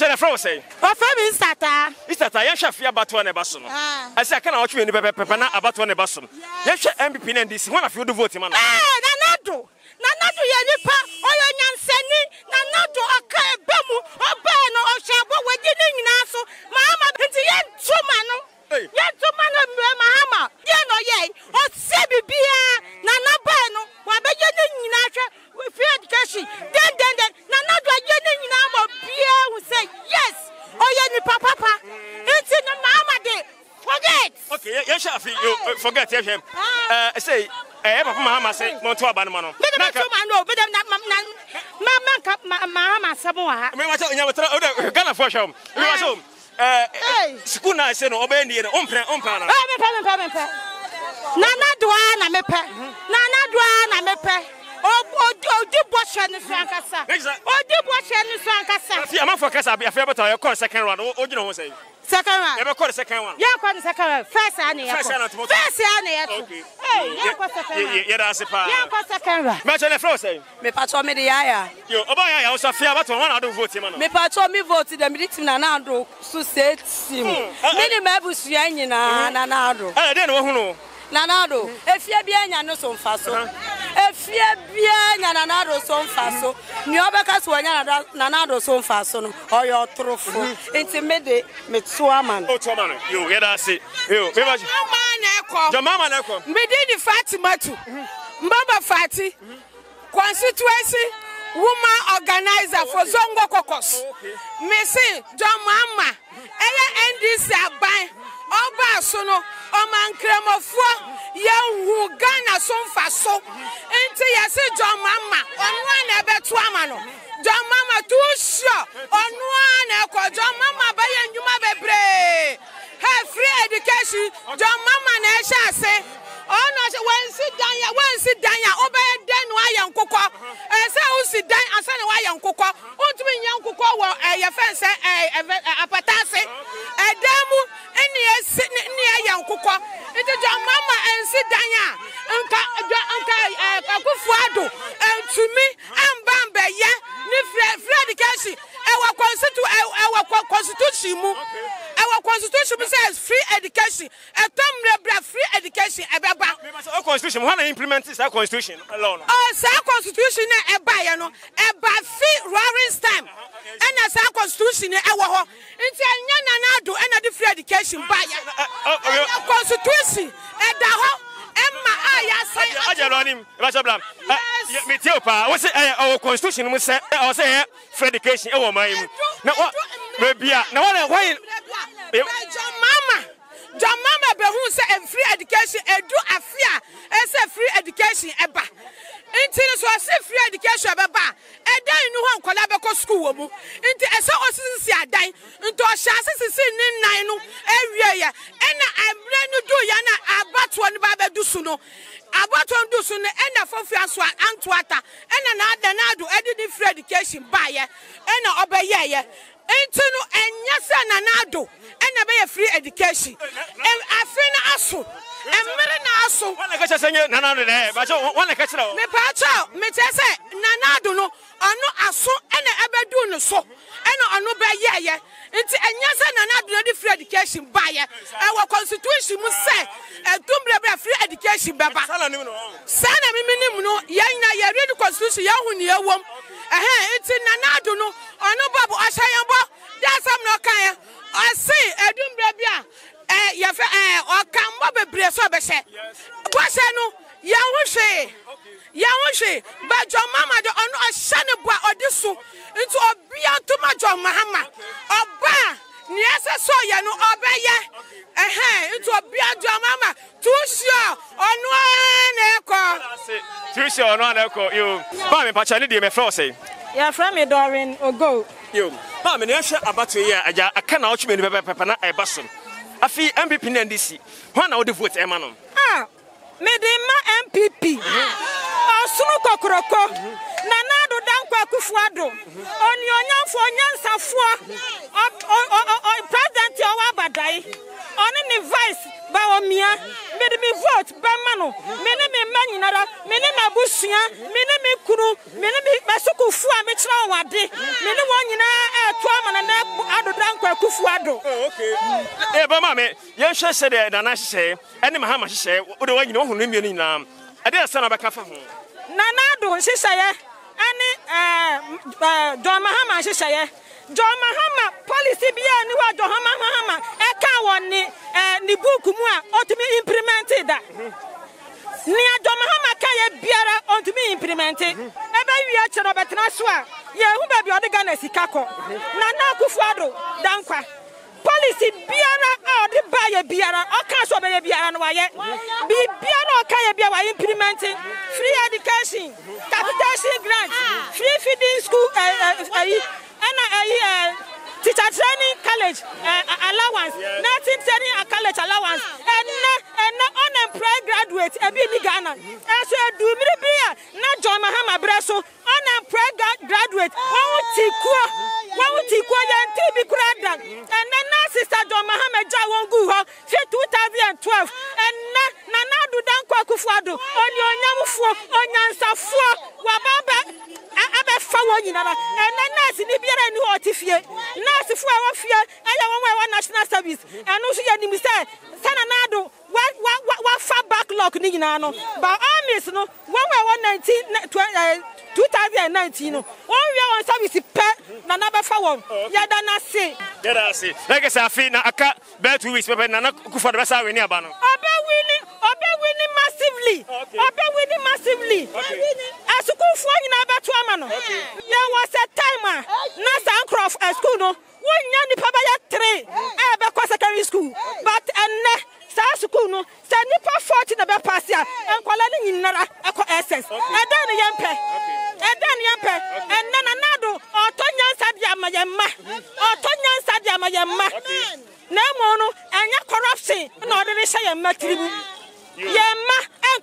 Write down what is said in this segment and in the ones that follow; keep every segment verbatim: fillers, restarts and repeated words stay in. China from say. Oh, from Instata. Instata. Yes, chef. Yes, about one person. I say I can't watch you in the paper. Paper now about one person. Yes, chef. M P P and N D C. One of you do vote, man. Ah, Nana do. Nana do. You nipa. Oh, you nyanseni. Nana do. Okay, bemu. Oh, beno. Oh, shambo. We did it now. So, Mahama. It's yet two manu. Yet two manu. Mahama. Yeah, no, yeah. Oh, sebi biya. Nana beno. We be doing it now. We fear education. Then, then, then. Nana do. We doing it now. We say yes. Oh, yeah, ni papa, papa. It's in the Mahama day. Forget. Okay, yes, chef. You forget, yes, chef. Uh, say. Eh, papa Mahama say, "Monto abanumano." Bede monto mano, bede na na na Mahama samoa. Me wacha unyametera, oda Ghana for show. Me wacha. Eh, school na say no obe ndi na ompre ompana. Ah, me pe me pe me pe. Nana doa na me pe. Nana doa na me pe. O o di boche ni frankasa. O di boche ni frankasa. Afi ama for kasa, afi beto your call second round. O gina ho say. Second one. You ever call the second one? Yeah, call the second one. First one, yeah. First one, first one, yeah. Okay. Hey, you call second one. Yeah, yeah, that's it. Yeah, call second one. Me tell you flow say. Me patcho me the yaya. Yo, oba yaya o safia but one adu vote man. Me patcho me vote dem di team na na adu so set team. Me ni me busu ya nyina na na adu. Eh, den wo hunu. Na na adu. Efie bia nya no so mfa so. Efie bia nya na na adu so mfa so. Ni obeka so nya na na na adu so mfa so no. Oyo trofo. Enti me de me Tuaman. Oh, Tuaman. You hear that? See. You. Your mama Your mama neko. Me did the Fatima too. Mbaba Fati. Constituency woman organizer for Zongo Kokos. Me see John Mama. Ella N D C aban. Oba sono. Oman kremofo. Ye hu Ghana so mfa so. Enti ye see John Mama. Onwa na be Tuaman no. John Mama too sure. Onwa neko. John Mama ba ye nyuma bebre. Hey, free education. John Mama na e sha se. Oh no, when sit down ya, when sit down ya, obey den wa ya nkokọ. Eh say u sit down asa na wa ya nkokọ. Ontumi nya nkokọ wo eh ye fence eh apatase. Eh demu ene ye sit ne ya nkokọ. Ite John Mama en sit down ya. Nka nka eh Akufo-Addo entumi amba mbe ye ni free education. E wa constitution e wa constitution mu. Our constitution says free education. A term free education. Our constitution. How to implement this constitution alone? Oh, our constitution is about you know about free roaring time. And as our constitution is about it's a nana na do and a free education by our constitution. And the whole Emma Aya say. Aja lonim. Aja blam. Me tell pa. What's our constitution? We say we say free education. Our mind. Now what? Maybe ah. Now what? Why? Your mama, your mama be who say a free education, a do a fear, and say free education, a ba. Until so I say free education, a ba. And then you know how collabor school woman. Until I saw us in see a day, until I shall see nine area. And I'm ready to do yana about one baby do soon. About one do soon, and a four fiance and twata, and another now do any free education by ya, and obey ya. Entinu enyasa nanado ena be free education afina aso emere na aso wona ka chesenye nanado de ba cho wona ka chira o me pa cho me chese nanado no ono aso ena ebedu no so ena ono be yeye enti enyasa nanado no di free education ba ye e wa constitution mu se edumbre free education baba sana ni no sana mimi ni no yan na ye read constitution ya hu ni ewom eh enti nanado no ono babu ashayanbo that's am no kan I see edumbre bia eh ye fe eh o kan bo bebre so be she bo she no ye ho hwe ye ho hwe ba John Mama de ono ashane bo odiso nti obia to ma John Mahama oba ni ese so ye no obeye eh eh nti obia John Mama tu sure ono na ko tu sure ono na ko yo ba me pa chani de me fro say ya from me during ogo yo ma me na hwe about here aja aka na otwe me pepe pepe na e baso afi M P P na N D C ho na wo de vote e ma no ah me de ma M P P asunu kokoroko na na do danko Akufo-Addo oni onyanfo onyansafo o president o wa badai oni ni vice ba o mia me de me vote ba manu, mene me mani nara, mene me busia, mene me kuru, mene me basuku fua me chwa wadi, mene wani na tuwa na ado drangu Akufo-Addo. Okay. Eh, but mama, you should say that Nana said, and Mahama said, "Odo wani no huni mioni na." I didn't say na bakafa huni. Nana do she say, and eh John Mahama she say. John Mahama policy be a new John Mahama. Eka wani ni buku mua otumi implemented that. Ni John Mahama kaya biara otumi implemented. Ebe wiya chana betina swa ye humba bi odega na sikako. Nana Akufo-Addo dankwa. Policy biara odi ba ye biara oka so be ye biara no aye. Bi biara oka ye biara wa implementing free education, capitation grant, free feeding school eh and teacher training college allowance, nursing training college allowance, and and unemployed graduates, and be in Ghana. And so do me be not John Mahama Bresso, unemployed graduates, one tikua, one tikua, and T B Kurada, and then Sister John Mahama Jawon Guho, two thousand twelve, and Nana Dudan Akufo-Addo, on your Namufu, on Yansafu, Wababa. And then I see Nibiera and Otifia. Now, if I want fear, I don't want national service. And also, you said, Sananado, what what far backlog Ninano, but I miss no one nineteen, two thousand nineteen. All your service pet, Nana Fawon, Yadana say. Like I said, I feel I can't bear two weeks, but Nana Akufo-Addo was our winning. I'll be winning, I'll be winning massively. I'll be winning massively. As a school for you, Abatwamano. There was a timer, Nasa Ancroft at school, no, when Yanni Papa three, Abaco secondary school, but and Sasukuno, Sandipa forty in Abapasia, and Colani in Nara, Eco Essence, and then Yampe, and then Yampe, and Nananado, or Tonyan Sadiama Yama, or Tonyan Sadiama Yama, Namono, and your corruption, not the Risha Matribu. Yemma and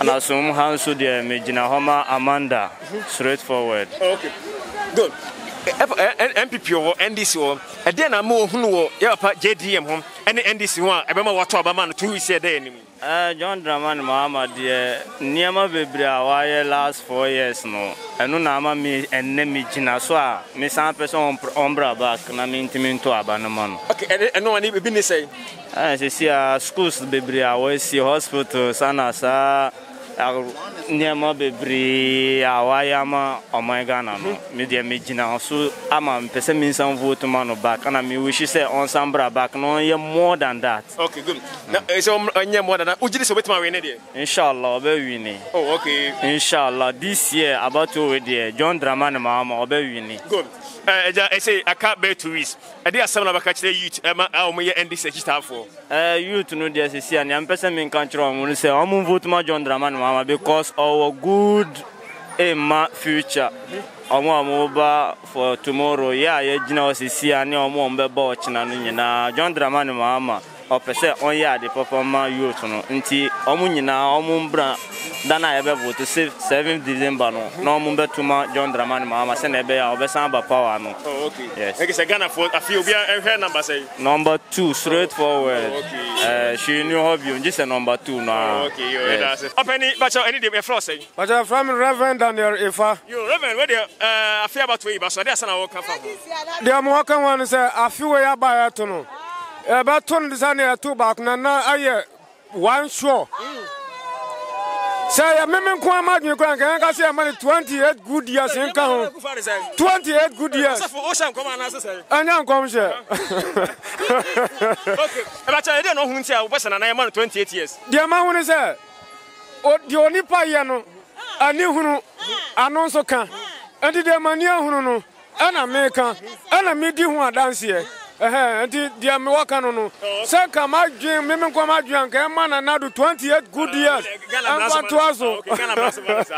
And I assume Hansu de Mijina Homa Amanda. Straightforward. Okay. Good. M P P or N D C or and then I'm more who J D M home and the N D C one. I remember what Tabaman two is a day anymore. John Dramani Mahama dear Niama Bibria wire last four years no. And Nama me and Nemijina Swa. Miss Ampers Ombra back and I mean to mean to Abanaman. Okay, and no one even say. I see a schools Bibria, we see hospitals, Sanasa. Niama bebri awayama omegana no media megina so ama pese minsan vote manu back and I wish say on sambra back no ye more than that. Okay, good. Now so anya more than that ujiri so betima we ne there inshallah obe wini. Oh, okay, inshallah this year about we there John Dramani Mahama obe wini. Good. Eh I say I can't bear to risk I dey assemble abaka kire youth e ma omoye N D C register for eh youth no dey say and am pese min kan kire omo say omo vote ma John Dramani Mahama because our good aim future omo amoba for tomorrow yeah ye gina osisi ani omo on be bo china no nyina John Dramani Mahama o pese on ya the performance youth no nti omo nyina omo bra dana ebe vote seventh December no no omo be tuma John Dramani Mahama se na ebe ya obesan ba power no. Oh, okay. Yes. Okay, say Ghana for a few be her number say number two straightforward. Oh, okay. Eh she knew how you just say number two now. Oh, okay. Yo, that's it. Open any but any dey floor say but from Reverend Daniel Ifa you Reverend where dey eh afia about we but so dey say na work for dey am work one say afia we ya ba ya to no. About two designer two back now. I one show. Say I remember when I was young. I say I made twenty-eight good years in Kano. Twenty-eight good years. And I'm coming here. Okay. About I don't know who say I was born and I made twenty-eight years. The man who say, "Oh, the only payano, I knew who, I know so can." And the man here who no, and I make can, and I made you who dance here. Eh, and the American, sir, come out, Jim, Mimma, do twenty-eight good years.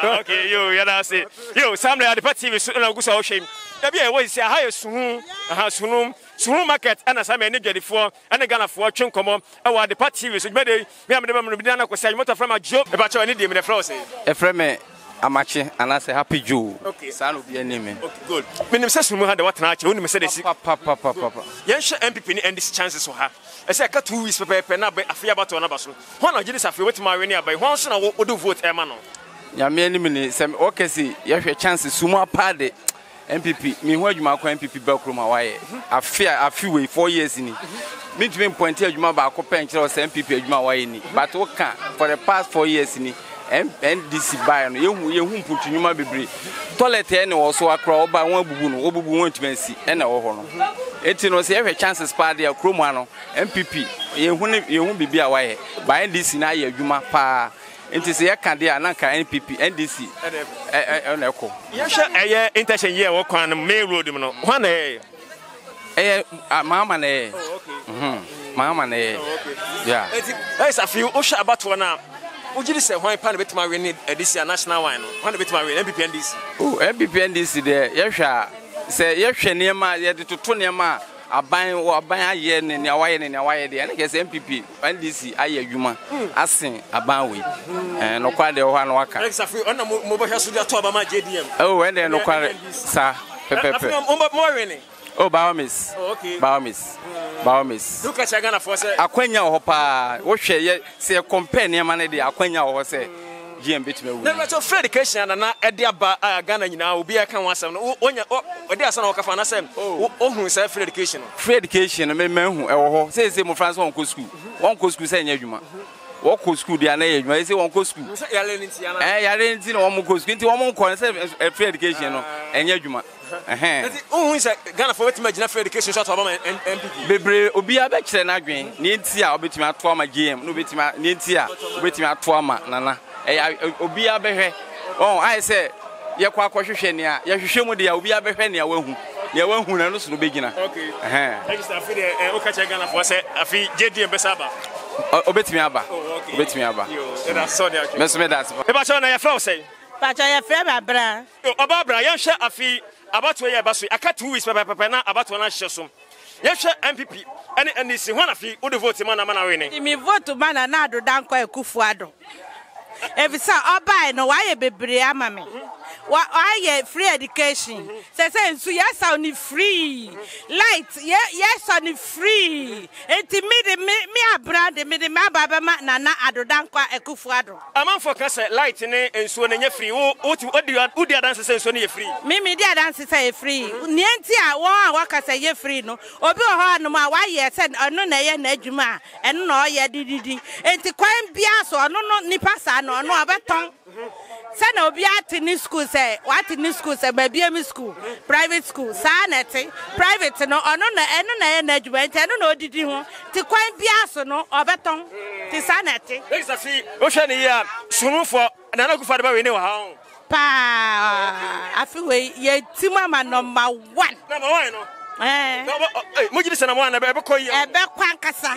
Okay, you, you know, say, you, some of the party is a good ocean. There was a higher soon, a house room, soon market, and as I may get it for, and a gun of fortune come on. Our party is ready. We have never been able to say, not from a job about your idiom in the frozen. A friend. Amache, and I say happy Jew. Okay, son of the enemy. Good. When the session had what I said, Papa, Papa, Papa. Yes, M P P and these chances for her. I said, I got two weeks paper, and I fear about another soon. One of you is a few with my renewal by one son of do vote, Emmanuel. Yammy minutes, some okay, see, you have your chances, Suma Paddy, M P P. Meanwhile, you mark M P P Belcrum, Hawaii. I fear a few way, four years in it. Midwin pointed you about Copa and Charles M P P, Mawaini, but what can for the past four years in it. N D C buy no ye hu mputu nyuma bebre toilet e ne wo so akra wo ba won abubu no obubu won twansi e na wo ho no enti no se ehwe chances pa de akro mu ano M P P ye hu ne ye hu bibia wa ye ba N D C na ye adwuma pa enti se ye ka de ana ka M P P N D C e na ko ye hwe eye intention ye wo kwan main road mu no ho na ye eye mama na ye mama na ye yeah it's a few osha about one now. Would you say why pan a bit my winning this national wine? One bit my M P P N D C. Oh, M P P N D C there, Yesha say Yesha near my yet to Tunyama, a buying or buying a yen and a wire and a wire, and I guess M P P N D C, I hear human, I sing a bowie, and no quite the one walker. Exactly, on the mobile house to talk about my J D M. Oh, and then no quite, sir, Pepper, more winning. Oh, Baumis. Oh, okay. Baumis. Uh, Baumis. Look at Sagana for say Aquena or Hopa. What shall you say? A companion, man, the Aquena or say G M B to me. Never so Freddy Christian and I at the bar Ghana, you know, be a can one seven. Oh, there's an Okafana Sam. Oh, who is Freddy Christian? Freddy Christian, a man who says him of France won't go school. Won't go school saying Yajuma. What could school the name? I say one could school. I didn't see one more school into one more concept of education and Yajuma. Oh, is Ghana for imagine for education shot of M P P. Bebre Obia Bechan again, Nintia, Obitima Twama G M, Nubitima, Nintia, Obitima Twama, Nana. Obia Behe. Oh, I say, Yakwa Koshenia, Yashimudia, Obia Behenia, Wahoo. They won't who knows the beginner. Okay. Next, I feel the Okachagana for say, I feel J D M Besaba. Obit me Abba. Obit me Abba. I saw that. Mesmed us. About your flow say. But I have Fabra. Obabra, Yasha, I feel. About where Basu, I cut two weeks by Papana about one shasum. Yes, M P P, and this one of you would vote to Manamana winning. If you vote to Mananado, down quite Akufo-Addo. Every son, I'll buy no wire baby, mammy. Why, yeah, free education. Says, yes, I need free light, yes, I need free. It's me, me, a brand, the made my Baba Nana Ado down quite Akufo-Addo. A man for Cassa light and so on free. What do you do? The dances and so near free. Mimi, the dances say free. Nientia, one worker say free, no. Obi no more, why, yes, and no, Nejuma, and no, yeah, D D D. And the crime biaso, no, no, Nipasa, no, no, about tongue. Son of Biatini school say, what in this school say, baby school, private school, sanity, private, no, or no, and no, and I don't know, did you want to quite Biaso, no, or Baton, to sanity? Exactly, Oceania, soon for another good father, we know how. Pa, I feel ye Timama number one. Number one, eh, Mugis and one, I better call you a Bell Quankasa,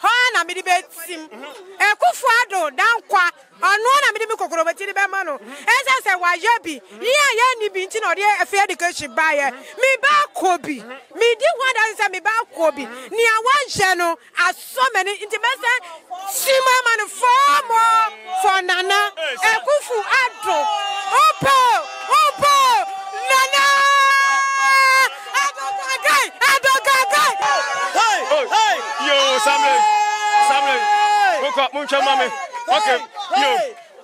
Hana midi betim Akufo-Addo dan kwa ono na midi mikokoro beti ni be ma no ese se wa yabi ni aya ni bi nti na ode e fair education buyer mi ba kobi mi di wada se mi ba kobi ni awanhye no aso many nti mese sima man four more for Nana Akufo-Addo opo opo Nana adokagai adokagai hey hey yo Samuel Samuel, Muncha Mami. Okay, you.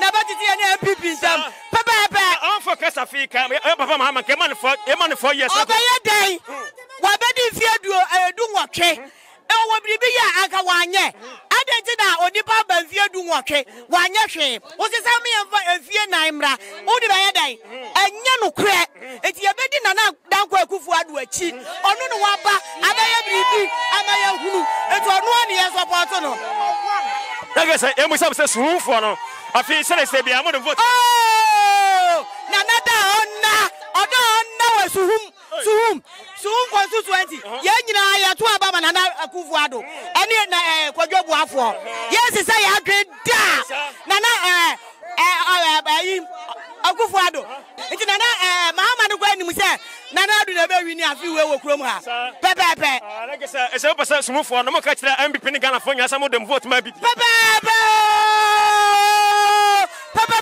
Papa, I'm for Casafika, Papa Mahama, came on for a month for years. Day, what if you do what? What be a Akawanya? I don't know, or the Papa, if you do what? Why not? Was this a fear Naimra? What did I die? And Yano crack, it's your bedding and down where Akufo-Addo cheat. Or no, Wapa, Amaya, Amaya, who? It's one year's opportunity. Like I said, it was success room for no. I feel sorry, baby. I'm gonna vote. Oh, Nana, Nana, I don't know us whom, whom, whom constituency. Yes, I two about Nana Akufo-Addo. Any na kwajobu afọ. Yes, I say I agree. Nana, eh, eh, Akufo-Addo. It's Nana, eh, Mahama no go any mistake. Nana do the very near few we will come here. Pepe, pepe. Like I said, it's a person smooth for. No more catch that M P P in Ghana for you. Some of them vote maybe. Pepe, pepe. What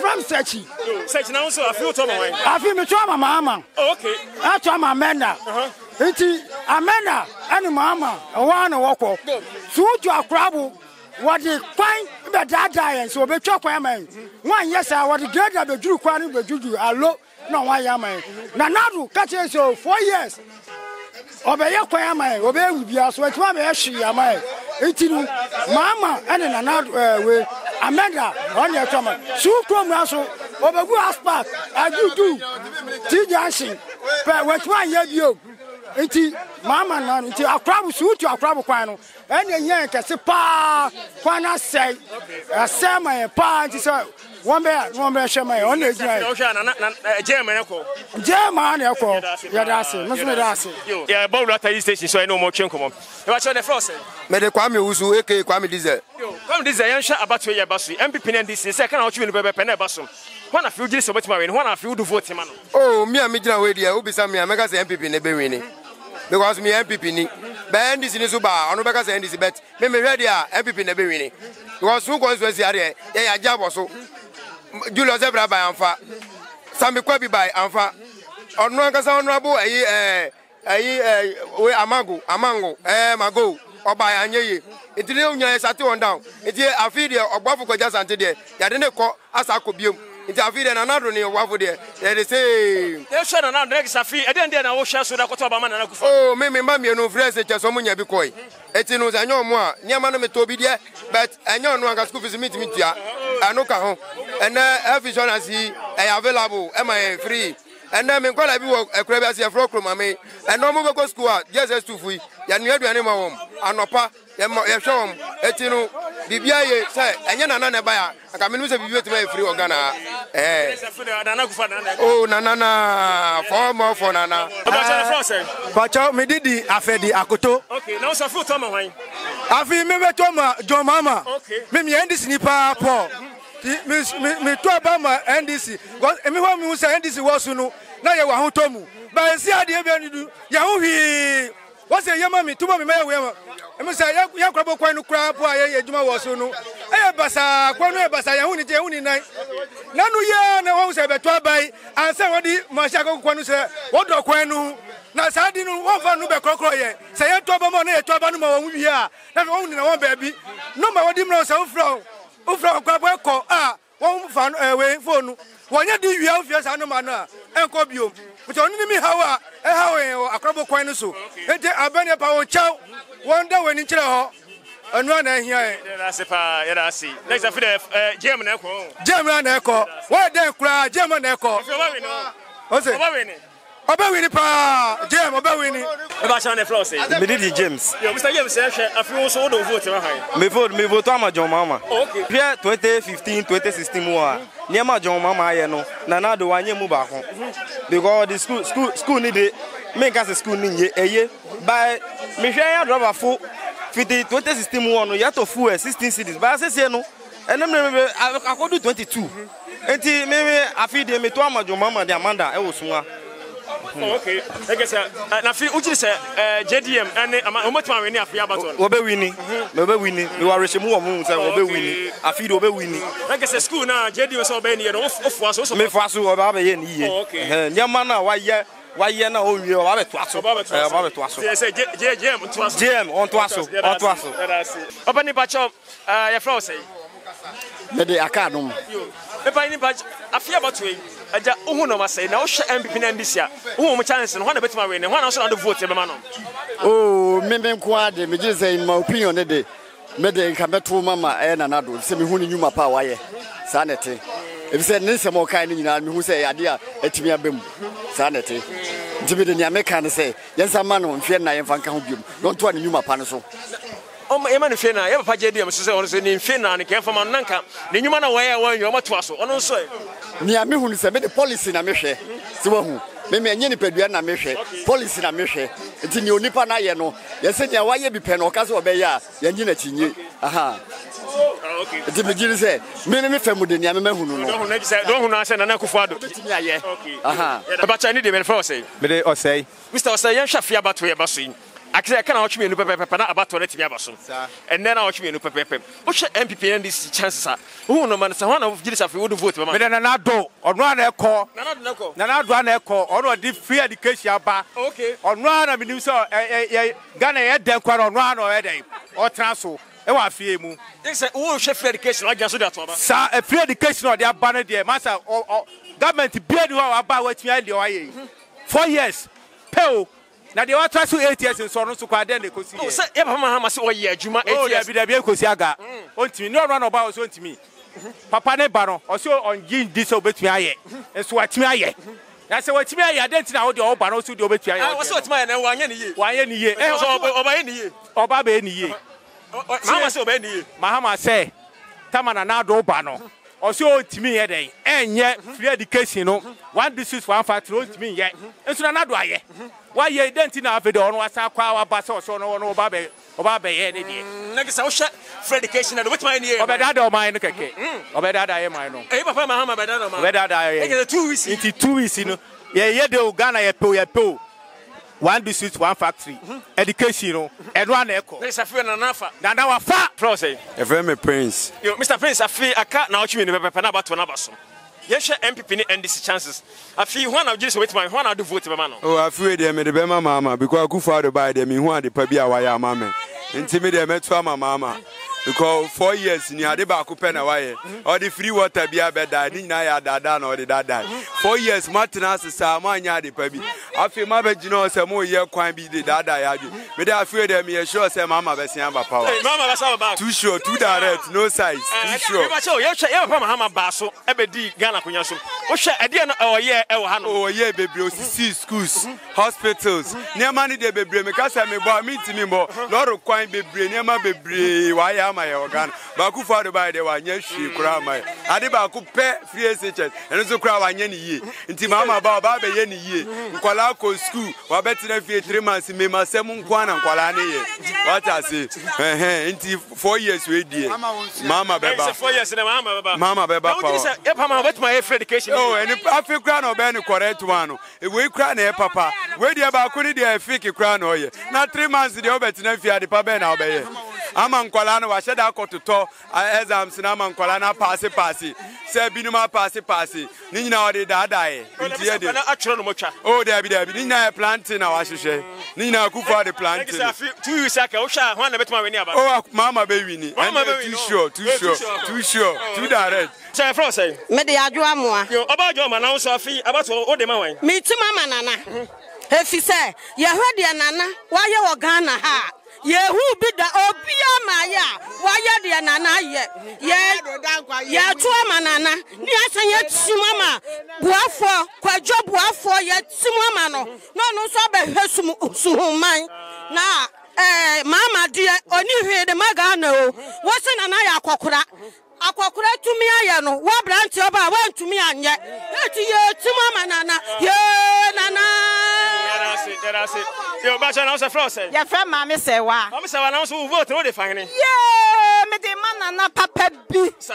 from Sechi? Sechi now so I feel trauma. I feel me trauma, Mama. Okay. I trauma Amanda. Iti Amanda and Mama. I wanna walk. So to a crabble. What the fine the dad and so be chop man. One yes I was dead at the Jew quarry but you I look no why am I Nanadu catching so four years. Obey your quamai, obey with your sweat, one she am I. Eighteen, Mama, and another way, Amanda, on your summer. So come, Russell, over who has passed, as you do. Tea dancing, but which one you? Eighty, Mama, until our crab suit your crab quano, and then yank as a pa, quana say, a semi, a pa, one bear, one bear, share my own. German, German, yeah, about that station, so I know more Chinko. You are trying to frost. Mediquami, who's okay, Kwame Dizel. Come this, I am sure about your bassi, M P P and this is second out you in Bebe Penebasum. One of you did so much marine, one of you do vote him. Oh, me and Midna Wadia, who be some America's M P P in the Berini. Because me M P P, band is in Zuba, on Becca's and this bet, maybe ready M P P in the Berini. Because who goes with the area, they are Jab or so. Julius Zebra by Anfa, Sammy Kwabi by Anfa, or Nanga Honorable, eh, eh, Amago, Amango, eh, Mago, or by Anye. It is a two on down. It is a video of Wafuka just until there. They didn't call us a cobium. It's a video and another near Wafu there. They say, they'll shut another next affair. I didn't know Shas with a Kotabaman. Oh, maybe Mammy, no friends, such as Somunia Bikoi. It's in Uzano Moa, near Manametobia, but I know no one has cooked meet me here. I know Cajon. And every son I see, I am available, am I free? And I'm in Kuala Biwa, a crab as a frog, Mammy, and no more go school, just as two free, and you have your name home, and no pa, and show them, Etino, Bibia, and Yana Baya, and Camino is a beautiful free Organa. Oh, Nana, four more for Nana. But you made the Afedi Akoto. Okay, now it's a full time. I feel maybe Toma, John Mama, maybe N D C Nipa Paul. Me talk about my N D C. Because everyone who say N D C was you know now you are who mu. But see how they have do. Yahoo! What's the Yama me? Two more me may have. I must say you have crabble quite no crab. Why you do my was you know? I basa quite no basa. Yahoo! It's Yahoo! It's night. Now no yeah no one say but talk by and say what the Mashago quite no say what do quite no. Now say I didn't want for no be crocro yeah. Say you talk about money, talk about no more we are. Now we only one baby. No matter what the man say from. Ufra kwabwe ko ah won fan ewe phone wonya di wi afia sa no manua enko bio buto ni mi hawa e hawo akrabo kwan no so ente abane pa wo chaw wonda weni kire ho anu na hia e nasipa ya nasi next afi the G M na ko G M na ko we den kura G M na ko ose obawini obawini pa G M obawini e ba chane floor say me did James yo Mister James say afi wo so do vote na high me vote me vote ama John Mahama okay here twenty fifteen twenty sixteen mo Nema John Mahama aye no Nana do wanye mu ba ho because the school school school need make us school need eye by me hwe ya driver fo For the twenty sixteen one, you have to full sixteen cities. But I say no. And I can do twenty-two. And maybe I feel the meto amajomama the Amanda. I was somewhere. Okay. Okay, sir. Now, for which is J D M and how much money we have about on? Obe winning. Obe winning. We are receiving more money. Obe winning. I feel Obe winning. Okay, sir. School now J D M so Obe niye. Of of course, so. Me fasu Obe Obe niye. Okay. Nyamana wa ye. Why you know you are about to ask about J M on Twasso, on Twasso. Open the batch of your flower say. The Acadum. If I need batch, I fear about you. I just who say now M P P N D C. Who chance and one about my win and one also on the vote. Oh, Mendem Quad, me just in my opinion, the day. Mede can bet Mama and another. Send me who knew my power. Sanity. If you say this, more kind of who say idea, it's me a boom. Sanity. To be the Yamekan say, yes, a man on Fiona and Fancahubium. Don't want you, my panaso. Oh, my man, Fiona, I have a Pajadium, so in Fiona and came from Nanka. Then you man away, away, you're not twasso, or no, sir. Niamu is a better policy in Amisha. So, maybe a Yenipedian Amisha, policy in Amisha. It's in your Nipanayano. Yes, and your Waya be Penocaso Beya, Yanina. Aha. Okay. The beginning said, "Many family don't don't understand Akufo-Addo." Okay. Aha. But I need the men for say. Mister Osei, Mister Osei, you should fear about where Basu. Actually, I can't watch me in the paper. But about where to Basu. And then I watch me in the paper. What should M P P and this chances are? Who no man? Someone of these have to vote. Mister Nana do on one echo. Nana do echo. Nana do an echo. On one deep free education bar. Okay. On one I believe so. Ghana head them quite on one or head them or transfer. I want free education. I just that one. Sir, free education they are banned there. Master, government bear the one about what we are doing. Four years, pay. Now they want to eight years and so on. So quite then they could see. Oh, sir, Abraham has one year. Juma eight years. Oh, yeah, be Kosiaga. Only no run about only me. Papa ne baron. Also on Jin disobeyed me aye. And so what me aye. I said, "What me? I didn't know the Oba no to the obey." I was what me. Why any? Why any? Oba any? Oba be any? Mahama say obedi. Mahama say, "Tamana na do bano." Also, timi yede. Enye free education no. One district one factory. Timi yede. Ensuna na do aye. Why ye denti na afedo onu wasa kwa wabasa oso no no obabe obabe yede die. Negisa osha free education na do which man here. Obeda da o man no keke. Obeda da ye man no. Eh papa Mahama obeda da man. Obeda da ye. Ege two weeks. Inti two weeks no. Ye yede o Ghana ye pe ye pe. One district, one factory. Education, and one echo. There is a few Nanafa. Nanawa fa. Promise. A very prince. Yo, Mister Prince, I feel I can't now. You never pan about to another song. Yes, M P P and these chances. I feel one of just wait my one. I do vote for man. Oh, I feel them in the Bema Mama because I go far to buy them in one. The Pabia Waya Mama. Intimidate me to my Mama. Because four years in the back of Penaway, or the free water be a bed, I didn't know that done or the dad. Four years, Martinas is a man yardy baby. I feel my bed, you know, some more year quite be the dad I had you. But I feel them, you're sure, say, Mama, that's Yamba power. Mama, that's all about. Too sure, too direct, no size. Too sure. You're sure, Mama Basso, Ebedi, Ghana, Kunyasu. Oh, sure, I didn't know, yeah, oh, yeah, baby, schools, hospitals. Near money, they be brave, because I may buy me to me more. Lot of quite be brave, near my baby. Why am my organ, Baku for the by the one, yes, she cry my. I did Baku pay free and also cry any year. Until Mamma Baba any year, Kualako school, or better than three months in Mima Semun Quan and Kualani. What I say, until four years we did. Mamma Baba, four years in a Mamma Mamma Baba. What's my education? Oh, and if I feel crown or Ben correct one, if we cry, Papa, where the Bakuni, the fake crown or ye. Not three months in the Obetan Fia, the Paben Albay. Aman Kualano. I said I got to talk as I'm Sinaman Colana Passy Passy, Sabinuma Passy Passy, Nina de Dadae, oh, there be there, Nina planting our associate, Nina Kufa the plant, two seconds, one of my neighbor. Oh, Mamma Baby, too sure, too sure, too sure, too direct. Say, Frosty, Media Drama, about your man, also about all the money. Me to Mamma Nana. If you say, you heard your Nana, why you're Ghana? Yehu bida obia maya waya de nana ye ye ye twa manana ni asanye tsumama buafo kwajo buafo ye tsumama no no no so be hesum suhuman na eh mama de oni hwe de maga na o wo se nana ya akokora akokora tumi aye no wo branch oba wa ntumi anye eti ye tsumama nana ye nana That's it, that's it. Your bachelor now is a flower. Your friend, Mammy Sewa. Mammy Sewa now is who vote through the family. Yeah, me the man Nana Papa B. Sir,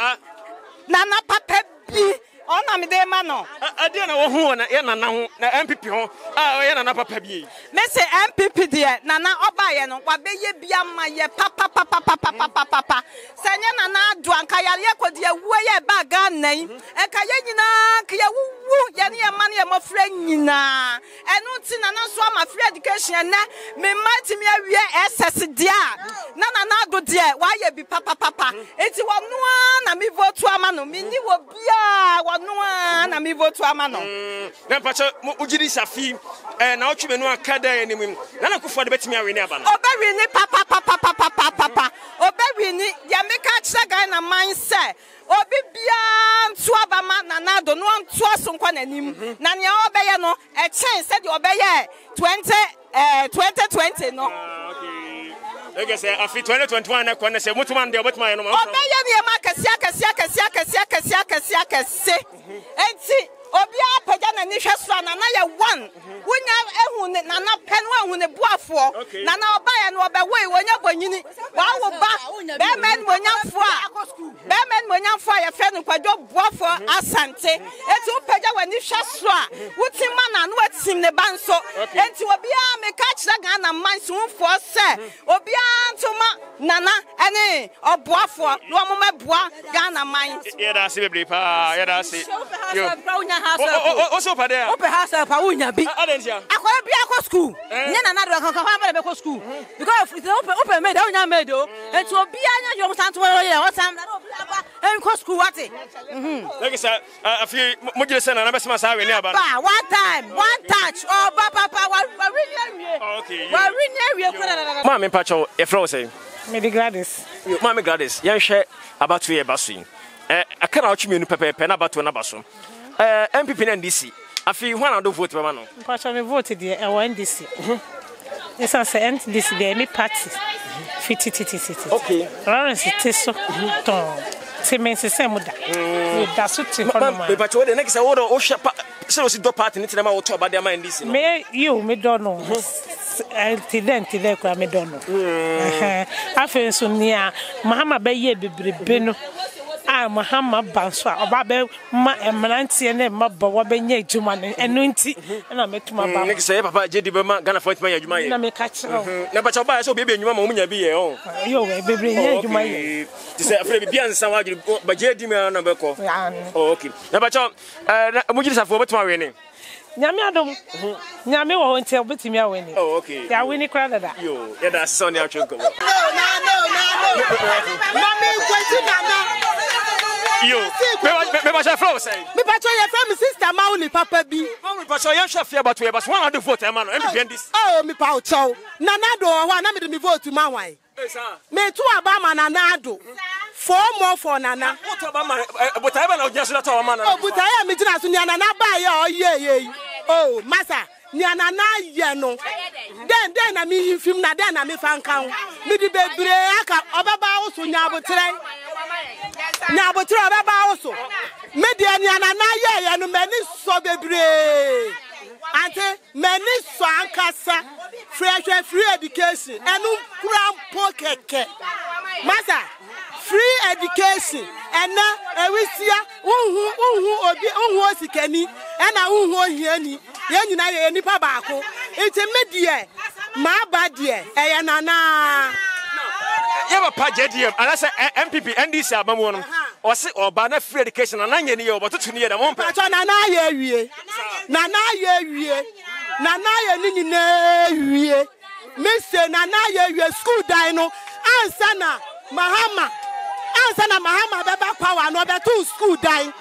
Nana Papa B. On a me the man no. I don't know who on a Nana who na M P P on. Ah, on a Nana Papa B. Me say M P P there. Nana Oba no. Wabe ye biama ye papa papa papa papa papa. Senye Nana Duanka yaliye kodi ye wuye baga nei. Eka ye nina kia wu. Yani a man, my friend, Nina. And not seen another swam of free education. May mighty me a S S D. Nana, go dear. Why you be papa, papa? It's one one, and me vote to a man. Mini will be one one, and me vote to a man. Then, Pacha Mujidis a fee, and out you know, a cadre and him. Nana could for the bet me a renewable. Oh, very papa, papa, papa, papa, papa. Oh, very neat. Yamaka Chagana mindset. Obi biam tuaba mana na do no am tuaso kwa nanim na ne obeye no e chen said obeye twenty twenty no okay say afi twenty twenty-one na kwa na say mutuma nde obetuma no obeye ne ma kase akase akase akase akase akase akase enti obi apaja na ne hweso na na ye one wonya ehun na na penu ehun ne buafo na na obeye no obewei wonya bonyini wa wo ba be men wonya fo a Bemen when you fire friend for Asante, and to Pedja when you shall swa. What's in man and what's in the banso? And to Obiam, a catch that gun and mine soon for sir. Obiam to Nana, and eh, or Boafo, Loma Bois, Ghana mine. Yeah, that's it, Bripa. Yeah, that's it. Also, Padre, Opera, Paunia, big Adensia. I will be a school. Then another school. Because if the open open made on your meadow, and to Obiana, your son to your son. And Coscuati. Like I a few Mugis and Abbasmas. One time, one touch. Oh, Papa, what? Okay. Mammy Pacho, a frozen. Maybe Gladys. Mammy Gladys, young share about three bassoon. I cannot you prepare pen about to an abassoon. M P P and N D C. I feel one of the vote, Romano. I voted the N D C. This is the N D C, the M P party. Fifty fifty fifty. Okay. Lawrence is so tall. He makes the same mistake. That's so terrible. But you are the next one. Oh, she was in the party. Need to know what about the man in this. Me, you, me don't know. Today, today, I me don't know. I feel so near. Mahama Baye Bibribino. Ah, Mahama Banswa. Oba ma emananti ene ma bawa benye jumani enunti. Ena me tuma ba. Next year, Papa J D M ma gana fight ma ya jumani. Na me catch. Na ba chaba eso bebe njuma maumi nyabi ye on. Yo, bebe nyabi jumani. Tisa afre bebe ansa wa jili ba J D M na beko. Oh, okay. Na ba chaba mujili safu ba tuma wene. Nyame adom. Nyame wo ntia obetimi awene. Oh, okay. Ya wini kra dada. Yo, ya da son ya chonko. No, no, no, no. Mami kweti nana. Yo, me me say flow say. Me patcho your friend sister Mauli Papa B. Me patcho your chef here but we but one of vote man and be this. Oh, me patcho. Nana do wa na me de me vote man why? Eh sir. Me two abama Nana do. Four more for Nana. What abama but I ban oje so that our man. Oh, but I am gina so Nana ba ya o ye ye. Oh, massa. Nana na ye no. Then then na me film na then na me fan kan. Me di bebre aka obaba wo so nya botre. Now, but you are also Median and I and many so bebre. Ante many so ankasa fresh and free education and crown pocket. Master, free education and now we see who who who who was the Kenny and I who was Yenny, Yenny, any Pabaco. It's a media, my bad dear, and Nana. You have a J D M, and I say M P P, N D C, Abamu, or say or Banana free education, and I get you over to near the one. Nana ye, Nana ye, Nana ye, Nana ye, Mister Nana ye, school dino, Ansana, Mahama, Ansana, Mahama, Baba Power, no other two school dine,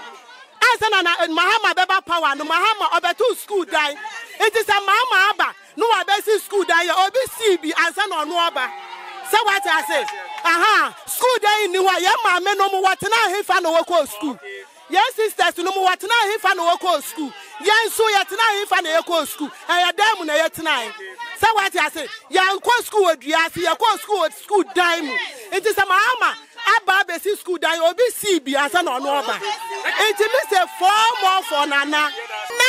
Ansana, and Mahama, Baba Power, no Mahama, other two school dine. It is a Mahama Abba, no other school dine, or B C B, Ansana, no Abba. So what I say? Aha, school day in the way, my men no more what now if I know call school. Yes, sisters, no more what now if I know call school. Yes, so yet now if I know call school. I had them yet tonight. So what I say? Young call school, yes, you call school at school dime. It is a Mahama. Abba see school dime or B C B as an honor. It is a four more for Nana. No,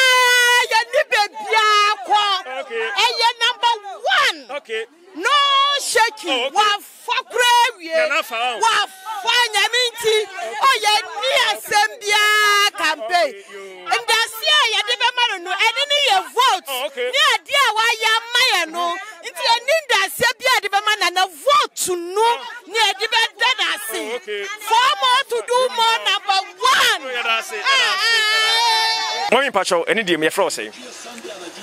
you need to be a call. Okay. And you're number one. Okay. No shaking. Oh, okay. Wa fakrewe. Nana found. Wa fanya minti. Oh yeah, ni asembia campaign. And that's here. You never man no. And then you vote. Okay. Ni adia wa ya maya no. Inti you ninda asembia never man na vote to no. Ni never done asem. Okay. Four more to do more number one. Mommy Pacho, any day me fro say.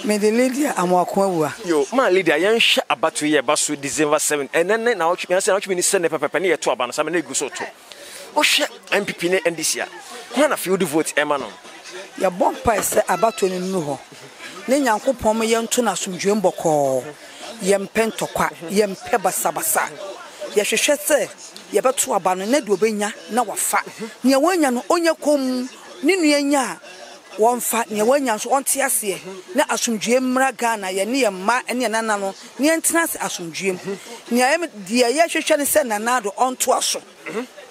Me the lady amwakwa. Yo, ma lady ayenhwe abatu ye ba so December seventh. Enene na otwe me say na otwe ni send pepepe na ye to abana sam na egu so to. Ohwe M P P ne N D C a. Kwa na field vote e ma no. Ye bomb pa say abatu ni nu ho. Ne Nyankopon me ye nto na somdwe mbokọ. Ye mpentokwa, ye mpeba sabasa. Ye hwehwe say ye beto abano na do benya na wafa. Ne wanya no onye kom ni nuanya. One fat near one young on Tiasia, not assume Jim Ragana, your near Ma and your Nana, near Tennis assume Jim. Near the Ayashan send another on to us.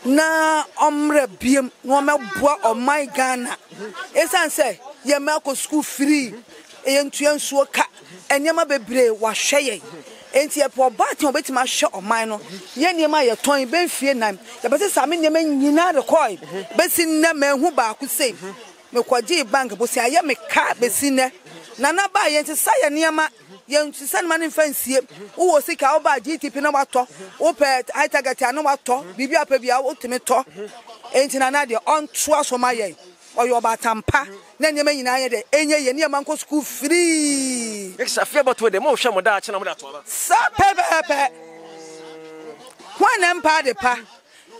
Na omre beam, no mel bois or my Ghana. As I say, your milk was school free, and to young swaka, and your mabbe was shay. Ain't your poor batting or my shot or minor. Yen your my toy, Ben Fienam, the best I mean, you mean, you know, the coin, but seeing them who back could say. Me kwaji bank bo say me ka besine nana ba ye nti say ne ma ye nti san man fansie wo sika wo ba G T P na wato wo pet aitagati na wato bibi apa bia wo teme to enti nana de on to asomaye oyo ba tampa na nyema nyina ye de enye ye ne ma nko school free exafia but we de mo hwe mo da ache na mo da to ba sa pepepe kwanem pa de pa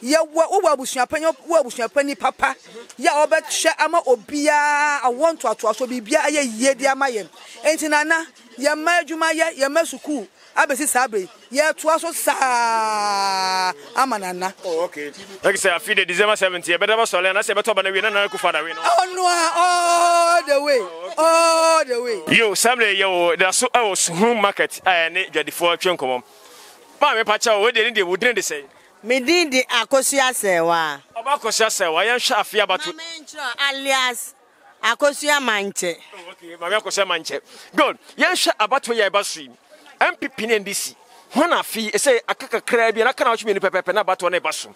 ya wo abusua pani wo abusua pani papa ya obetche ama obia I want to atoa so bibia ye ye dia maye enti nana ye ma adwuma ye ye ma suku abesi sabe ye atoa so sa ama nana oh okay like say afi the December seventh ye better so na say better ba na we na na Akufo-Addo we no oh no all the way all the way yo samle yo da so I was home market eh ne jadifo atwe nkomo ma me pacha we dey dey wodin dey say me did the Akosia Sewa. About Kosia Sewa, I am Shafia Batu. Alias Akosia Manche. Okay, Mamma Kosia Manche. Good. Yansha about your basri. M P P and D C. One of fee, say a caca crab, and I can out me in pepper and about one a bassum.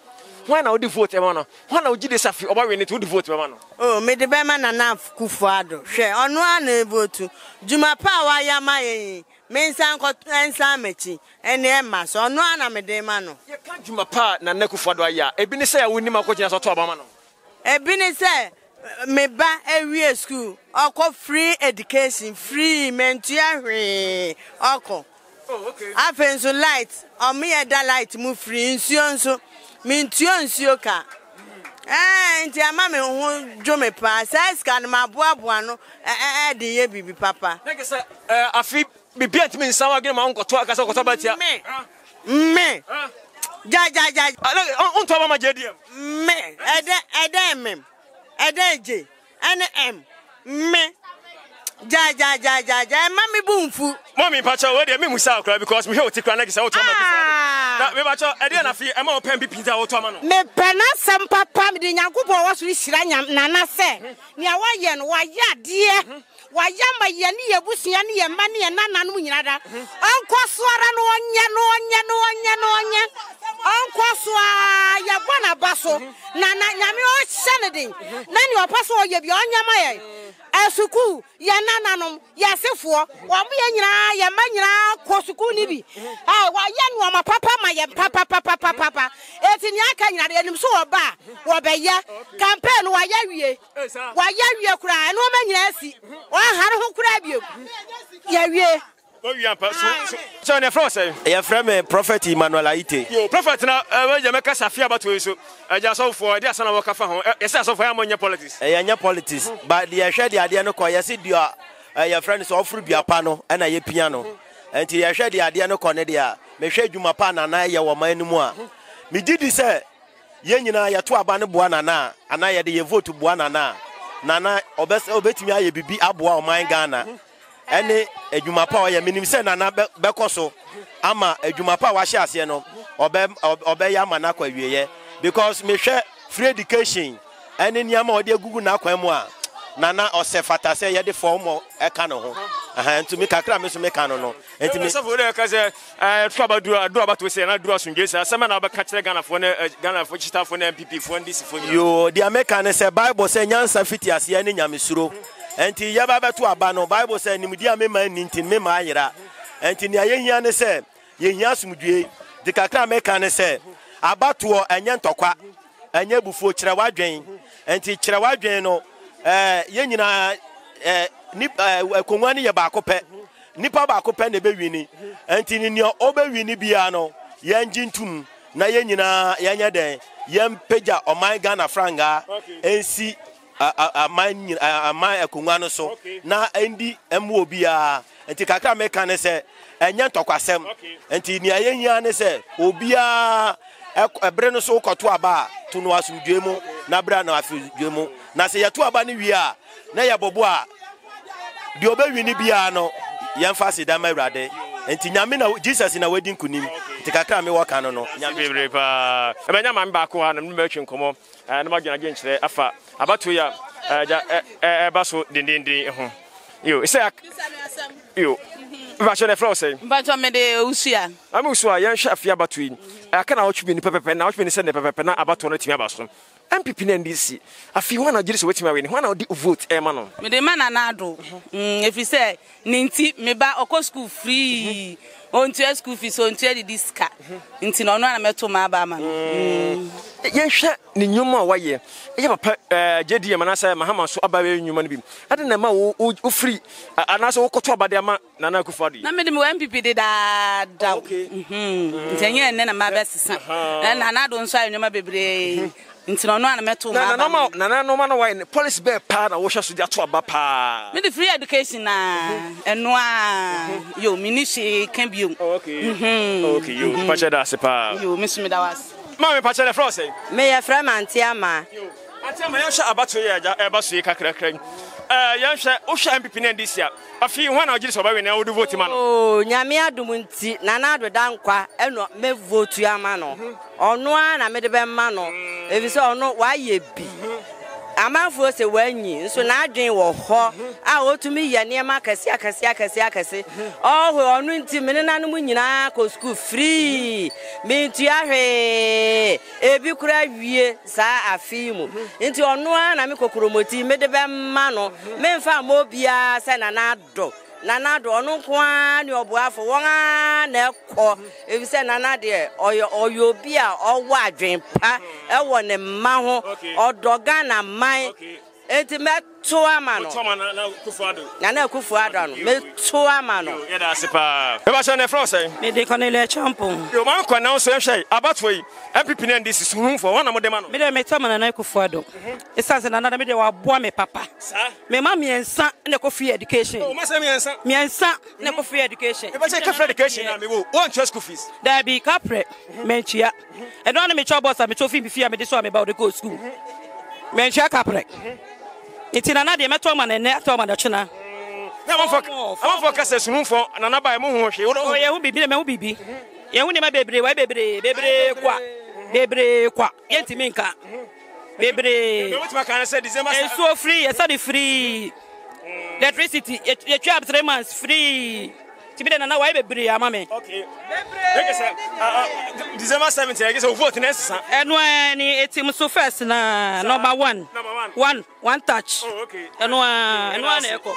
One out the vote, Emana. One out this affair, or when it would vote, Emana. Oh, made the Berman and Af Akufo-Addo. Share on one vote. Juma Power Yamay. Men san ko ensa mechi ene ma so no ana mede ma no ye ka djuma pa na Akufo-Addo aya ebi ni se ya woni ma ko kina so to abama no ebi ni se me ba ewie school oko free education free mentia hwe oko oh okay afenso light o me ya da light mu free nsuo nso me ntuo nsuo ka eh ntia ma me ho djome pa size ka na maboaboa no eh eh de ye bibi papa like say afi me beat me in some again, my uncle talk as a cotabatia. Me, Jaj, Jaj, I don't talk about my J D M. Me, I damn him. I dare J. And M. Me, Jaj, Jaj, Jaj, Mammy Boomful. Mommy, Pacha, where they mean we saw cry because we hold the crannies out. I didn't feel a more pampi pizza or tomano. Me penna some papa, the Yakubo was with Siranya, Nana said. Niawayan, why, ya, dear. Why, Yamba, Yanni, Busiani, and Manny, and Nana, and Winada. Uncle Swara, no one, no one, no one, no one, Uncle Swara, Yabana Basso, Nana, Yamio, Sanity, Nani, or Passo, Yabion, Yamay, Asuku, Yananum, Yasefo, Wamiana, Yamana, Kosuku Nibi. Ah, why, Yan, my papa, my papa, papa, papa, it's in Yakan, and so a bar, Wabaya, Campaign, Wayaria, Wayaria cry, no man, Yassi. How grab you? Yeah, yeah. Oh, yeah, so the frost, your friend, Prophet Emmanuel Aite. Your prophet now, you make us a fear about you. I just saw for their son of a phone, a sense of harmony politics. A young politics, but the Asher, the idea no coy, I said, your friend is awful be a piano and a piano. And the Asher, the idea no cornedia, may shade you my pan and I, your man no more. Me did this, Yen and I are two abandoned Buana, and I had a vote to Buana. Nana, obes obeti mi aye bibi aboa oman Ghana. Ene edwuma pa o ye minim se nana bekoso ama edwuma pa wa hye ase no obe obe ya ma na kwa wieye because me hwe free education ene niam o de gugu na kwa mu a nana o se fata se ye de form o eka no ho And to make a crime, to make a no. And to make a trouble, do about to say, and I do a sungaser. Someone about catch the Ghana for Ghana for M P P for N D C for you. The American is a Bible saying, Yansa Fiti as Yanni Yamisuro. And to Yababa to Abano, Bible saying, Nimudia Mema and Nintin Mema. And to Nyan said, Yasmudi, the Kakramekane said, Abatuo and Yantokwa, and Yabufu Chirawadrain, and to Chirawadrano, Yenina. Nipa kumwani ya bakope, nipa bakope nebe wini, enti ni niyo obe wini biyano, yenjintum, na yenjina yenyade, yempeja omai gana franga, ensi amai kumwano so, na endi emu obiya, enti kakra mekane se, enyento kwa sem, enti niya yenyane se, obiya, ebreno so kotua ba, tunuwa sujemo, na brana wafujemo, na se yatua ba ni wia, na ya boboa, the obey we need biano, young fast damn rade, and Tinamina Jesus in a wedding kunim, Takakami Wakano, Yambi River, Abanaman Bakuan and Merchant Como, and Magan against the Afa, Abatuya, Basso, Dindi, you, Isaac, you, Vashana Flossy, but I'm de Usia. I'm Usua, young Shafia Batwin. I can out be in the paper pen, out been sent the paper pen about one at Yabason. M P P and N D C. If you want to just wait, my win. Why not vote, Emmanuel? But the man and Addo. If you say, Ninti, me ba oko school free. On to school fees, on to the discount. Inti no no na meto ma ba man. Yensha ni nyuma wa ye. Eya papa J D M anasa Mahama so abawe nyuma ni bi. Ade na ma o free anasa wo koto abade ama Nana Akufo-Addo. Na me dem M P P de da da. Okay. Mhm. Ntenye ne na ma ba sesa. Na na Addo nso nyuma bebre. Ntino no ana meto ma ba. Na na no ma no wine police bear pa na wo hwa so dia to aba pa. Me the free education na eno a yo ministry can be. Okay. Okay, you pacha da se pa. You miss me da was. Ma me pacha da fro se. Me ya fra mantia ma. Antia ma ya hwa abato ya ja e ba so yi kakrakran. Eh ya hwa o hwa M P P na this year. Afi ho na o giri so ba we na o do vote ma no. Oh, nyame adom nti na na do da nkwa eno me vote ya ma no. Ono a na me de be ma no. If you saw no, why ye be? A man for say when you so now drink or ho. I ought to me, Yanema Cassia Cassia Cassia Cassia. Oh, who are ninety million and Muninaco school free. Me to a bucra ye, sa a film. Into on one amico cromoti, Medebem Mano, Menfa Mobia, Sanado. Nana do no kwan your boy for one echo. If you say Nana dear or your or your beer or what drink pa e won a maho or dogana mine it met two amano. Nana Akufo-Addo met two amano. Yeah, that's pa. Ever shall never say. Me de Cornelia Champon. Your man can now say about way. Every pinion this is room for one of the man. Me de Metaman and Akufo-Addo. It stands in another media or boy me papa. Me mammy and son and a coffee education. Oh, my son, me and son, never free education. If I say coffee education, I will want just coffees. There be capre, mentia. And don't make troubles and me trophy before me this one about the good school. Mentia capre. It's in another metroman and Netom and the China. I'm for Cassis room for another by moon. She will be a baby. You will never be brave, baby, baby, quack, baby, quack, Yetiminka, baby. What's my kind of said? Is so free, I study free. Electricity, a job three months free. To be another way, baby, I'm mammy. Okay. December seventy, I guess, or vote in Essex. And when it's so fast, number one, number one, one, one touch. Oh, okay. And one, and one echo.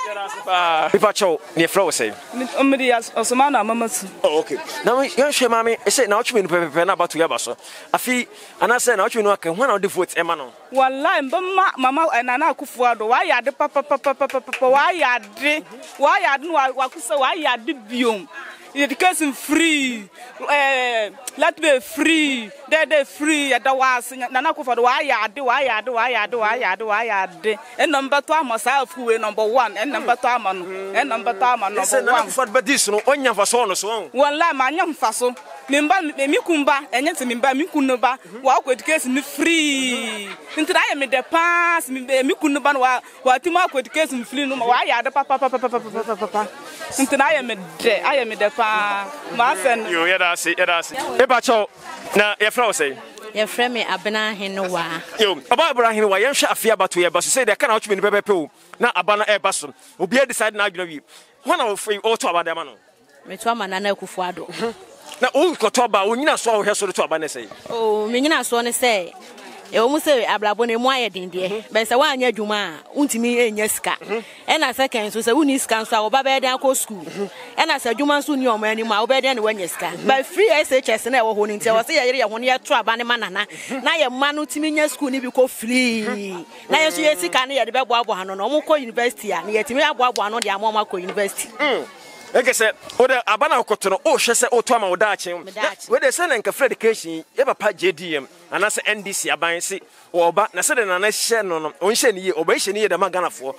If I show near Frozen, somebody else, or some other moments. Oh, okay. Now, young Shammy, I said, now, you know, about to Yabaso. I feel, and I said, now, you know, I can one of the votes, Emmanuel. One line, but Mamma and Nana Akufo-Addo, why are the papa, papa, papa, why are they, why are no, I walk so, why are the biome? Education free, uh, let me free, they they free. That was Nana Akufo-Addo. Why I do, why I do, why I do, why I do, why I do. And number two, myself who is number one, and number two, man, and number two, man, number one. Nana Akufo-Addo this no only fashion so. One la many fashion. Mimba mikumba, anya se mimba mikunoba. Wa education free. Intera me de pass mikunoba wa wa tima education free no. Why I do pa pa pa pa pa pa pa pa. Intera me de, I me de. You hear that? See, hear that? See. Hey, Bacho. Now, your friend say. Your friend me abana hinowa. Yo, about abana hinowa. You should have fear about you, but you say they can't out me in the paper. Now abana air basso. We be decided now. You know we. When are we all talk about them, man? Me talk about Nana Akufo-Addo. Na o koto ba o nyina so o hwe so to aba na sey. Oh, me nyina so ne sey. E o mu sey ablabo ne mu aye den de. Be sey wa anya dwuma, untimi enya sika. E na second so sey uni sika so o ba be den ko school. E na sey dwuma so ni o ma ni ma o be den ne wa nya sika. Ba free S H S na e wo ho ni ntia wo sey ye ye ho ne to aba ne ma Nana. Na ye ma no timi nya school ni bi ko free. Na ye so ye sika ne ye de be bo abo ha no no mo ko university a ne ye timi abo abo ano de amo ma ko university. Eke se oda abana okoto no o hwe se o to ama oda achen we dey say na nka education e papa J D M ana se N D C aban se oba na se de na na hye no no on hye ni oba hye ni de magana fo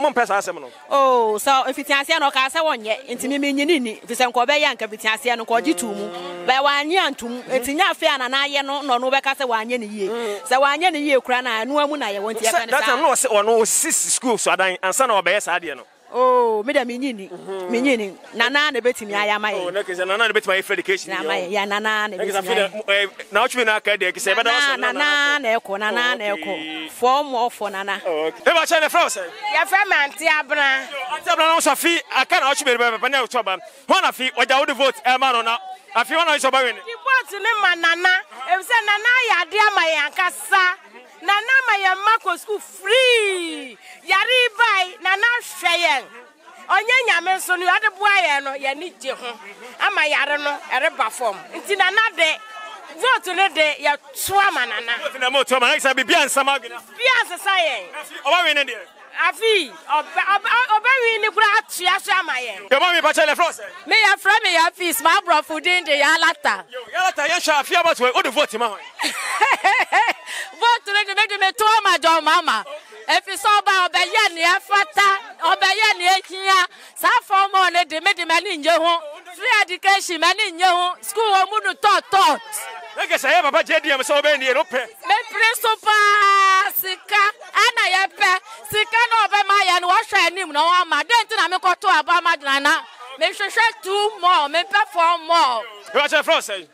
mo mpesa asem no oh so efitianse na o ka se wonye ntimi menyi ni ni fi se nko be ya nka fitianse no ko gitu mu ba wanye antum etinya afi ana na aye no no no be ka se wanye ni ye se wanye ni ye kura na anu amu na ye wonti ya ka na that no se ono six school so adan ansa na oba ye sa de no. Oh, me da minyini, minyini. Nana ne beti mi ayamai. Oh, na kisa nana ne beti my education. Ayamai, ya nana ne beti. Na kisa na uchu na kade kisa. Nana, nana ne ko, nana ne ko. Four more for nana. Oh, okay. Eba chane France. Ya fema anti abna. Anti abna na usafi. Akana uchu me beba bana uchu ba. Wana fi wajau de vote emano na. Afi wana uchu ba wene. The vote ne manana. Ebisa nana ya dia mayankasa. Nana mayama ko school free. Yari bai nana sheyeng. Onye nyame so no ade boaye no ye ni je ho. Ama yare no ere perform. Nti nana de vote le de ya toa manana. Vote na mo toa manana say bibia nsama gwina. Bibia sasaye. Oba we ne de. Afi oba we ni kura atua so amaye. Be mo me pa chele France. Me ya fra me ya fees ma brofo din de ya lata. Yo ya lata ya sha afia but we o de vote ma ho. Vote le de me de me toa ma John Mama. If you saw by Obeyan, the Afata, Obeyan, the Ekia, Saformon, the Mediman, free education, man in your school, or Munu taught, taught. Like I say, about J D M, so many Europe. Me Presopa, Sika, Anna Yape, Sika, no, by my and wash and him, no, my dentist, I'm a quarter about my Nana. Make sure two more, make perform more. What's your first say?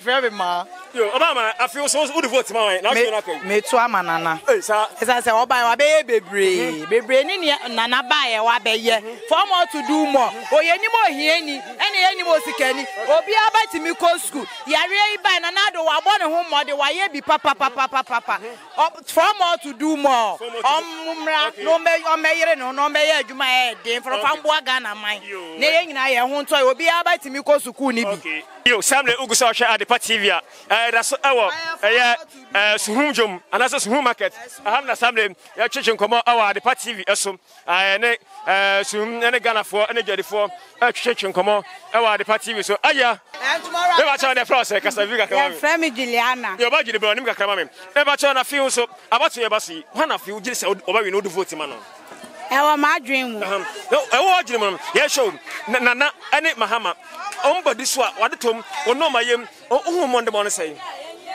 Very much. Yo, Obama, I feel so good vote tomorrow. Now you not me to Nana. As I say, Obama, baby, baby, baby, Nana, buy a baby. For more to do more. Oh, any more here, any, any more sickness. Oh, be about to me call school. You are really buying another one home or the way be papa, papa, papa, papa. For more to do more. Omra, no me, no me, no no me, you my head. From Famboagana, mine. Nay, I want to be about to me call school. Yo, Sam, Ugusa, at the Pativia. That's our Suhumjum, and that's a Suhum market. I have not some children come out our department. I assume any Ghana for energy for a children come out our department. So, Aya, never turn the process as a bigger family. Juliana, your budget, the Bronim Kamam. Never turn a few so about to your bussy. One of you just over you know the voting man. Our my dream. No, I watch him. Yes, show Nana and Mahama. Omba this one, what the or no, my yam, or whom on the morning say.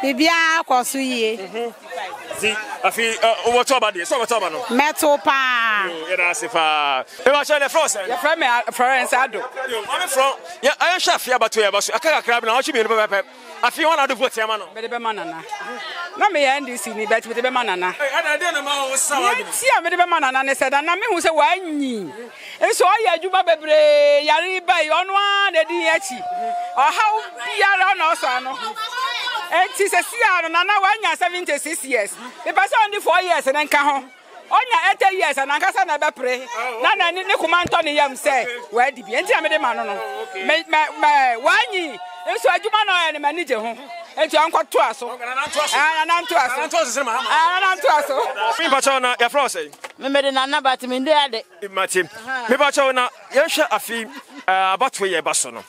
Maybe I call Suye. See, I feel over Tobadi, so what's up? Metal Pan, yes, if I shall frost, your friend, friends, I do. I'm from, yeah, I shall fear about two of us. I can't grab now. She be able to. I feel one out of what's your man, but the manana. No, me and you see me bet with the manana. I didn't know someone. See, I made a manana and I said, and I mean, who's a wine. And so I do my baby, Yari by on one, the D H. Or how we are on also. And she's a C R and now one year seventy six years. The person only four years and then come home. Only eighty years and I can't never pray. Nana need the command on the young say, where did you enter the man? My one year. And so I do my manager home. And your uncle Twasso. And I'm Twasso. And I'm Twasso. Me Bachona, your Frosty. Me made an anabat in the other. Imagine. Me Bachona, Yasha Afi, about two years Bassono.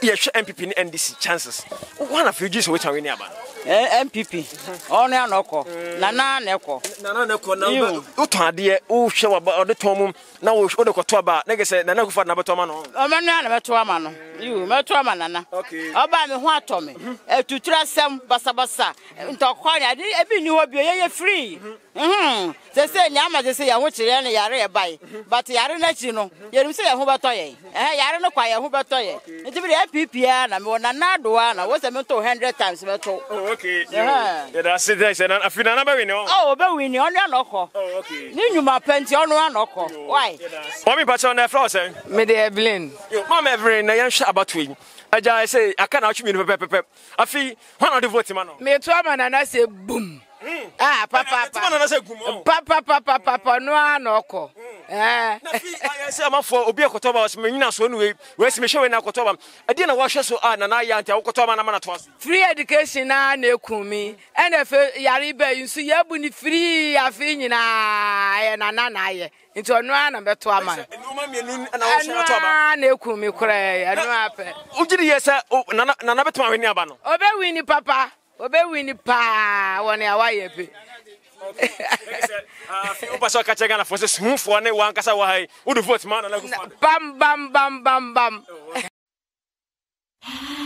Yes, M P P and N D C chances. One of you just wait on me about M P P. Oh, no, no, Nana, no, Nana, no, no, Uta, dear, oh, show about the tomb. Now, we should go to a bar. Like I said, Nana for Nabatomano. Oh, Nana, Tomano. You, Matomana. Okay. I'll buy me what, Tommy. To trust some Basabasa. And talk quiet. I didn't even know you're free. Mhm. They say nyama they say yahu chile na yare yabai, but yare na chino. Yeru say yahu batoye. Eh yare no kwa yahu batoye. Nti bi M P P na me na nadoa na wo say me to hundred times me to. Oh okay. Yeah. Yeah that's it. Say na afina na ba wini o. Oh ba wini onu anoko. Oh okay. Ni nyuma penti onu anoko. Why? Mommy pacho na flower say. Me dey Evelyn. Yo mommy Evelyn na yan hwa about we. Aja I say aka na atwimi no pepepe. Afi one of the vote man. Me to am na na say boom. Mm. Ah, papa, papa, papa, papa, papa, no, no, no, eh. I say, I'm for Obi Okotoba was Menina Sonway, West Michelle and Okotoba. I didn't wash so an Anaya and Okotoba and Amanatwas. Free education, I know Kumi, and if Yaribe, you see, you're bunny free, I think, and Anaya. Into a run and better man. No, mammy, and I know Kumi, cry, and Rapper. Oh, did you say, oh, Nana, Nana, Nabano? Oh, Winnie, papa. Obewini pa woni awaye pe. Ah, o paso ka chega na force smufo ne wan kasa wa hai. Udu vote man na na ku. Bam bam bam bam bam.